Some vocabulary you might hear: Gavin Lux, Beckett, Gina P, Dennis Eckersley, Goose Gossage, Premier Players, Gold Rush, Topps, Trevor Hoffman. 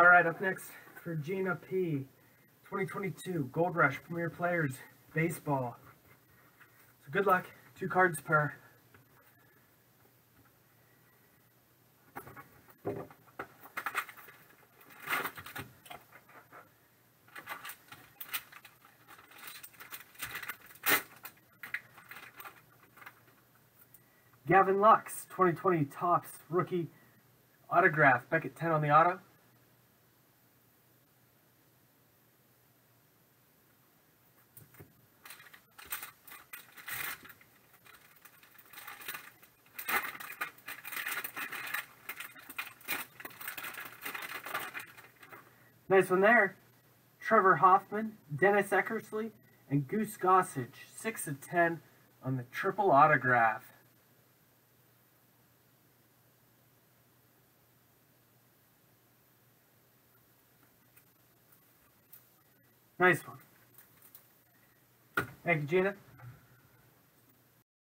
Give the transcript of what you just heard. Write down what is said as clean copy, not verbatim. All right, up next for Gina P, 2022 Gold Rush Premier Players Baseball. So good luck. 2 cards per. Gavin Lux, 2020 Topps Rookie Autograph, Beckett 10 on the auto. Nice one there. Trevor Hoffman, Dennis Eckersley, and Goose Gossage, 6 of 10 on the triple autograph. Nice one. Thank you, Gina.